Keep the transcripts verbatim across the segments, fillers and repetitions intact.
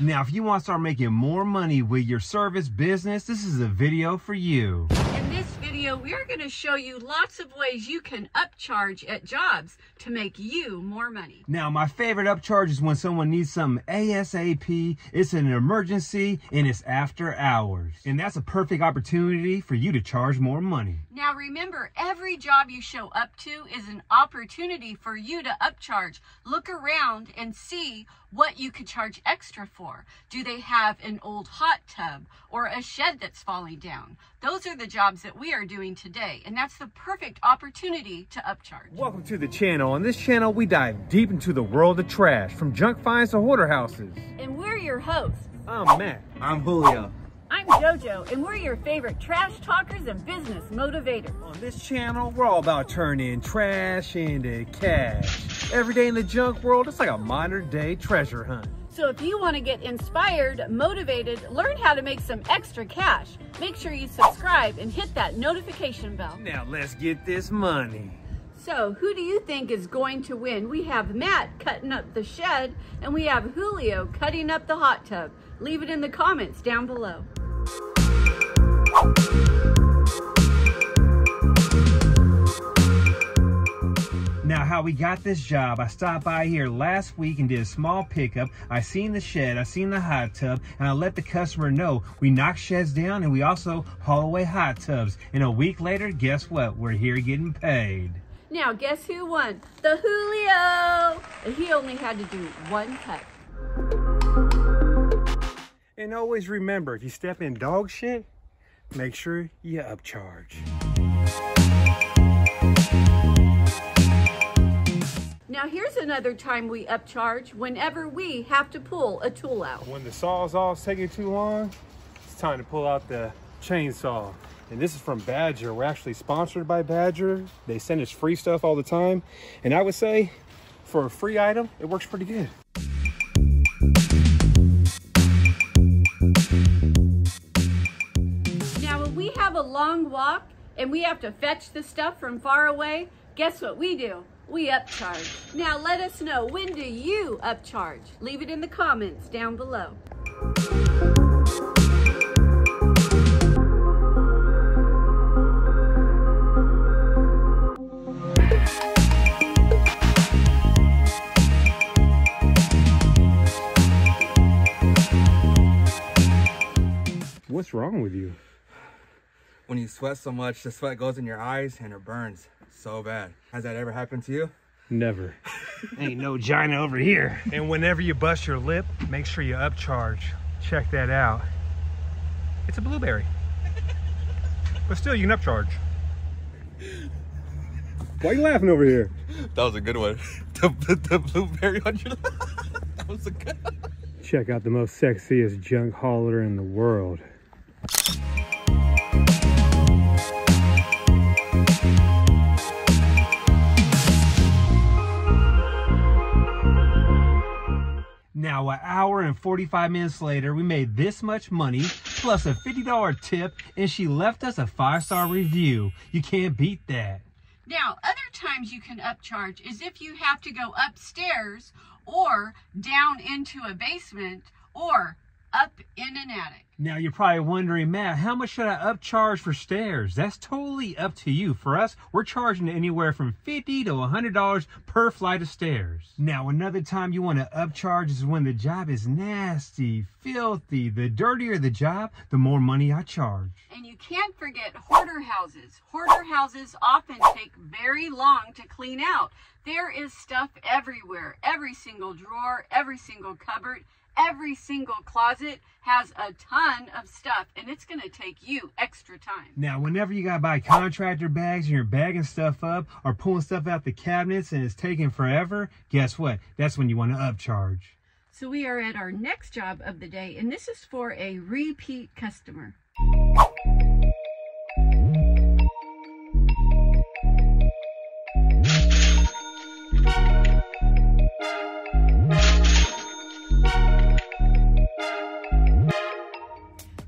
Now, if you want to start making more money with your service business, this is a video for you. In this video, we're going to show you lots of ways you can upcharge at jobs to make you more money. Now, my favorite upcharge is when someone needs something ASAP, it's an emergency, and it's after hours. And that's a perfect opportunity for you to charge more money. Now, remember, every job you show up to is an opportunity for you to upcharge. Look around and see what you could charge extra for. Do they have an old hot tub or a shed that's falling down? Those are the jobs that we are doing today, and that's the perfect opportunity to upcharge. Welcome to the channel. On this channel, we dive deep into the world of trash, from junk finds to hoarder houses. And we're your hosts. I'm Matt. I'm Julio. I'm JoJo, and we're your favorite trash talkers and business motivators. On this channel, we're all about turning trash into cash. Every day in the junk world, it's like a modern day treasure hunt. So if you want to get inspired, motivated, learn how to make some extra cash, make sure you subscribe and hit that notification bell. Now let's get this money. So who do you think is going to win? We have Matt cutting up the shed, and we have Julio cutting up the hot tub. Leave it in the comments down below. Now, how we got this job, I stopped by here last week and did a small pickup. I seen the shed, I seen the hot tub, and I let the customer know we knock sheds down and we also haul away hot tubs. And a week later, guess what? We're here getting paid. Now, guess who won? The Julio! And he only had to do one cut. And always remember, if you step in dog shit, make sure you upcharge. Now here's another time we upcharge, whenever we have to pull a tool out. When the sawzall's taking too long, it's time to pull out the chainsaw. And this is from Badger. We're actually sponsored by Badger. They send us free stuff all the time. And I would say, for a free item, it works pretty good. Now when we have a long walk and we have to fetch the stuff from far away, guess what we do? We upcharge. Now let us know, when do you upcharge? Leave it in the comments down below. What's wrong with you? When you sweat so much, the sweat goes in your eyes and it burns so bad. Has that ever happened to you? Never. Ain't no Gina over here. And whenever you bust your lip, make sure you upcharge. Check that out. It's a blueberry. But still, you can upcharge. Why are you laughing over here? That was a good one. The, the, the blueberry on your lip. That was a good one. Check out the most sexiest junk hauler in the world. Now, an hour and forty-five minutes later, we made this much money, plus a fifty dollar tip, and she left us a five star review. You can't beat that. Now, other times you can upcharge is if you have to go upstairs or down into a basement or up in an attic. Now, you're probably wondering, Matt, how much should I upcharge for stairs? That's totally up to you. For us, we're charging anywhere from fifty to a hundred dollars per flight of stairs. Now, another time you want to upcharge is when the job is nasty, filthy. The dirtier the job, the more money I charge. And you can't forget hoarder houses. Hoarder houses often take very long to clean out. There is stuff everywhere. Every single drawer, every single cupboard, every single closet has a ton of stuff, and it's going to take you extra time. Now, whenever you got to buy contractor bags and you're bagging stuff up or pulling stuff out the cabinets and it's taking forever, guess what? That's when you want to upcharge. So we are at our next job of the day, and this is for a repeat customer.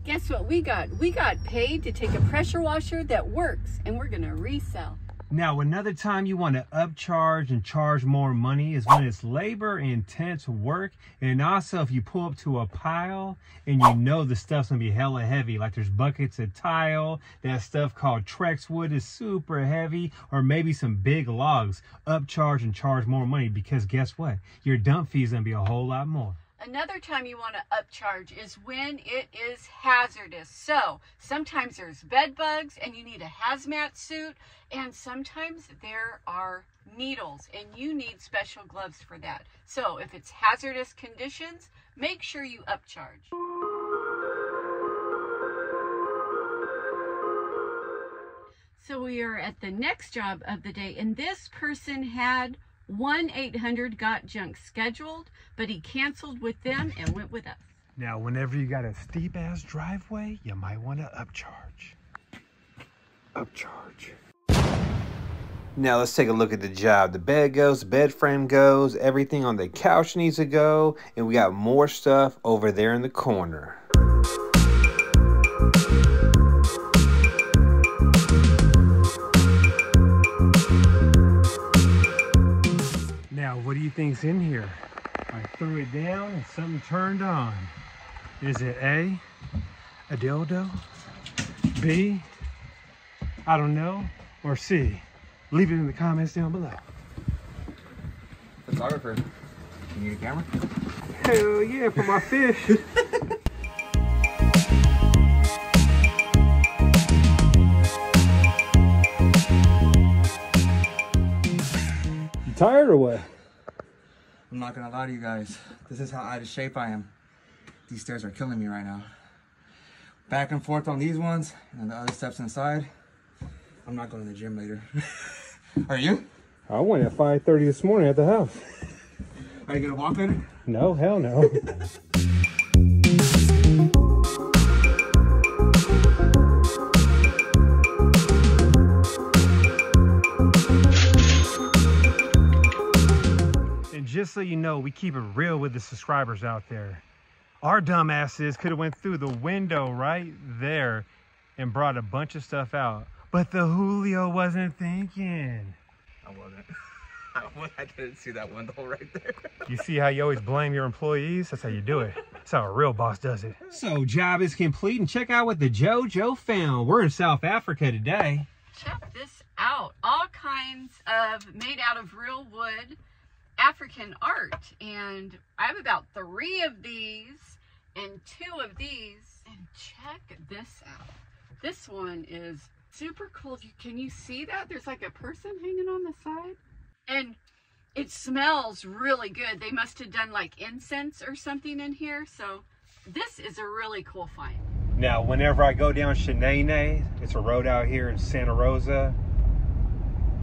Guess what we got? We got paid to take a pressure washer that works, and we're gonna resell. Now, another time you want to upcharge and charge more money is when it's labor intense work, and also if you pull up to a pile and you know the stuff's gonna be hella heavy, like there's buckets of tile, that stuff called Trex wood is super heavy, or maybe some big logs. Upcharge and charge more money, because guess what, your dump fee's gonna be a whole lot more. Another time you want to upcharge is when it is hazardous. So sometimes there's bed bugs and you need a hazmat suit, and sometimes there are needles and you need special gloves for that. So if it's hazardous conditions, make sure you upcharge. So we are at the next job of the day, and this person had one eight hundred Got Junk scheduled, but he canceled with them and went with us. Now, whenever you got a steep ass driveway, you might want to upcharge. Upcharge. Now let's take a look at the job. The bed goes, the bed frame goes, everything on the couch needs to go, and we got more stuff over there in the corner. What do you think's in here? I threw it down and something turned on. Is it A, a dildo, B, I don't know, or C? Leave it in the comments down below. Photographer, you need a camera? Hell yeah, for my fish. You tired or what? I'm not gonna lie to you guys, this is how out of shape I am. These stairs are killing me right now. Back and forth on these ones and on the other steps inside. I'm not going to the gym later. Are you? I went at five thirty this morning at the house. Are you gonna walk later? No, hell no. Just so you know, we keep it real with the subscribers out there. Our dumb asses could have went through the window right there and brought a bunch of stuff out. But the Julio wasn't thinking. I wasn't. I, I didn't see that window right there. You see how you always blame your employees? That's how you do it. That's how a real boss does it. So job is complete, and check out what the JoJo found. We're in South Africa today. Check this out. All kinds of made out of real wood African art, and I have about three of these and two of these, and check this out. This one is super cool. Can you see that? There's like a person hanging on the side, and it smells really good. They must have done like incense or something in here, so this is a really cool find. Now, whenever I go down Shenane, it's a road out here in Santa Rosa,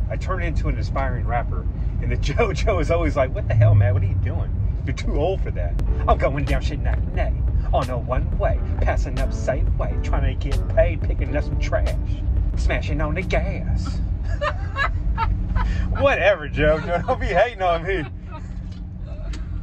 I turn into an aspiring rapper, and the JoJo is always like, what the hell, man? What are you doing? You're too old for that. I'm going down shit night and day, on a one-way, passing up safe way, trying to get paid, picking up some trash, smashing on the gas. Whatever, JoJo. Don't be hating on me.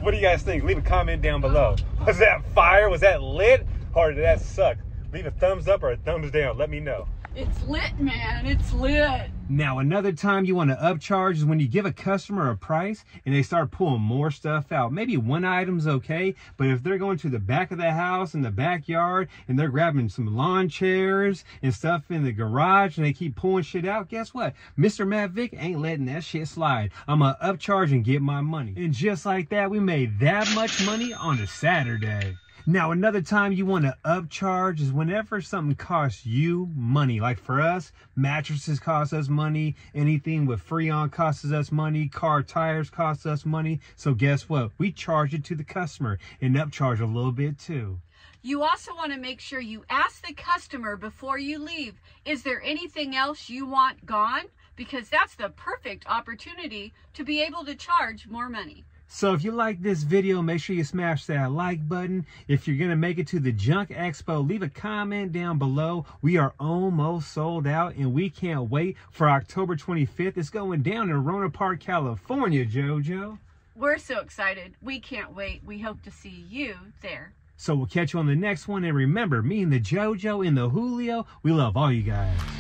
What do you guys think? Leave a comment down below. Was that fire? Was that lit? Or did that suck? Leave a thumbs up or a thumbs down. Let me know. It's lit, man. It's lit. Now, another time you want to upcharge is when you give a customer a price and they start pulling more stuff out. Maybe one item's okay, but if they're going to the back of the house and the backyard and they're grabbing some lawn chairs and stuff in the garage and they keep pulling shit out, guess what? Mister Matt Vick ain't letting that shit slide. I'm going to upcharge and get my money. And just like that, we made that much money on a Saturday. Now, another time you want to upcharge is whenever something costs you money. Like for us, mattresses cost us money. Anything with Freon costs us money. Car tires cost us money. So guess what? We charge it to the customer and upcharge a little bit too. You also want to make sure you ask the customer before you leave, is there anything else you want gone? Because that's the perfect opportunity to be able to charge more money. So if you like this video, make sure you smash that like button. If you're going to make it to the Junk Expo, leave a comment down below. We are almost sold out, and we can't wait for October twenty-fifth. It's going down in Rona Park, California, JoJo. We're so excited. We can't wait. We hope to see you there. So we'll catch you on the next one. And remember, me and the JoJo and the Julio, we love all you guys.